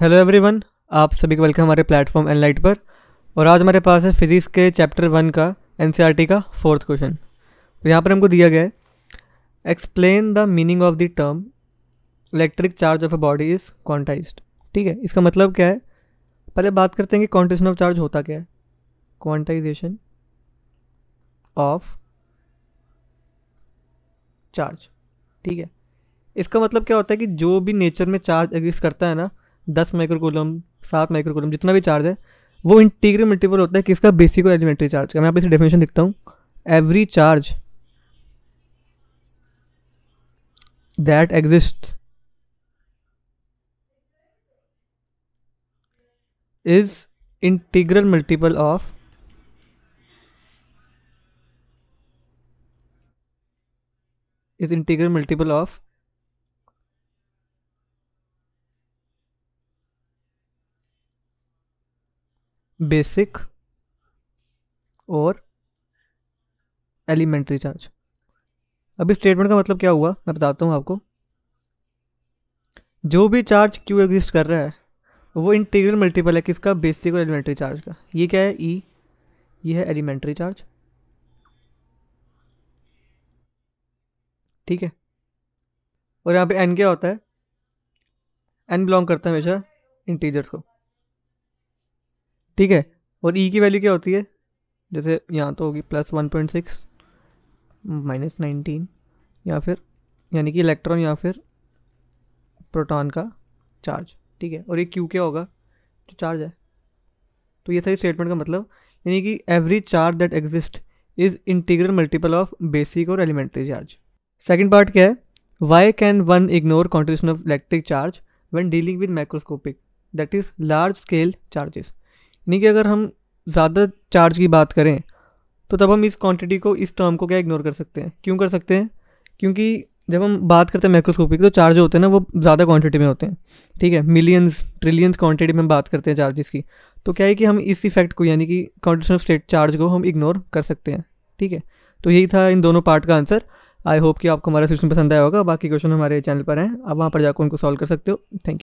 Hello everyone, आप सभी को वेलकम हमारे प्लेटफॉर्म एनलाइट पर। और आज हमारे पास है फिज़िक्स के चैप्टर 1 का एनसीईआरटी का 4th क्वेश्चन। तो यहाँ पर हमको दिया गया है explain the meaning of the term electric charge of a body is quantized. ठीक है, इसका मतलब क्या है? पहले बात करते हैं कि क्वांटाइजेशन ऑफ चार्ज होता क्या है। क्वांटाइजेशन ऑफ चार्ज, ठीक है, इसका मतलब क्या होता है कि जो भी नेचर में चार्ज एग्जिस्ट करता है ना, 10 माइक्रो कूलम, 7 माइक्रो कूलम, जितना भी चार्ज है वो इंटीग्रल मल्टीपल होता है किसका? बेसिक और एलिमेंट्री चार्ज का। मैं आप इसे डेफिनेशन लिखता हूँ। Every charge that exist is integral multiple of basic और एलिमेंट्री चार्ज। अभी स्टेटमेंट का मतलब क्या हुआ मैं बताता हूँ आपको। जो भी चार्ज क्यू एग्जिस्ट कर रहा है वो इंटीग्रल मल्टीपल है किसका? बेसिक और एलिमेंट्री चार्ज का। ये क्या है? ई, ये है एलिमेंट्री चार्ज, ठीक है। और यहाँ पे एन क्या होता है? एन बिलोंग करता है हमेशा इंटीजर्स को, ठीक है। और ई की वैल्यू क्या होती है? जैसे यहाँ तो होगी +1.6, -19, या फिर यानी कि इलेक्ट्रॉन या फिर प्रोटॉन का चार्ज, ठीक है। और ये क्यू क्या होगा? जो चार्ज है। तो ये था स्टेटमेंट का मतलब, यानी कि every charge that exist is integral multiple of basic और एलिमेंट्री चार्ज। सेकेंड पार्ट क्या है? Why can one ignore contribution of electric charge when dealing with microscopic that is large scale charges. यानी कि अगर हम ज़्यादा चार्ज की बात करें तो तब हम इस क्वांटिटी को, इस टर्म को क्या इग्नोर कर सकते हैं? क्यों कर सकते हैं? क्योंकि जब हम बात करते हैं माइक्रोस्कोपिक तो चार्ज होते हैं ना, वो ज़्यादा क्वांटिटी में होते हैं, ठीक है। मिलियंस ट्रिलियंस क्वांटिटी में हम बात करते हैं चार्जेस की। तो क्या है कि हम इस इफेक्ट को, यानी कि कॉन्ट्रीब्यूशन ऑफ स्टेट चार्ज को हम इग्नोर कर सकते हैं, ठीक है। तो यही था इन दोनों पार्ट का आंसर। आई होप कि आपको हमारा सेशन पसंद आया होगा। बाकी क्वेश्चन हमारे चैनल पर हैं, आप वहाँ पर जाकर उनको सॉल्व कर सकते हो। Thank you.